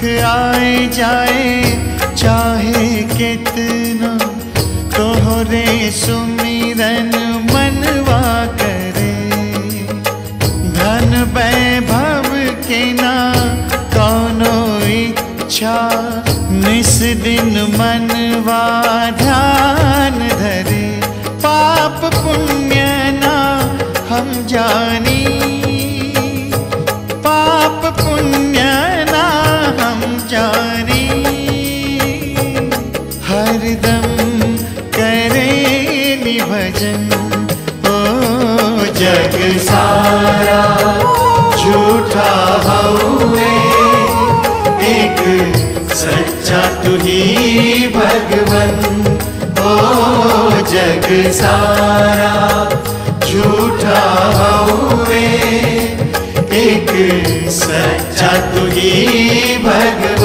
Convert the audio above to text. दुख आए जाए चाहे कितना, तोहरे सुमिरन मनवा करे। धन वैभव के ना कौनो इच्छा, निस दिन मनवा ध्यान धरे। पाप पुण्य ना हम जानी, पाप पुण्य ना हम जानी। हरदम करे निभजन, ओ जग सारा झूठा हउवे, एक सच्चा तुही भगवन। ओ जग सारा झूठा हउवे, एक सच्चा तुही भगवन।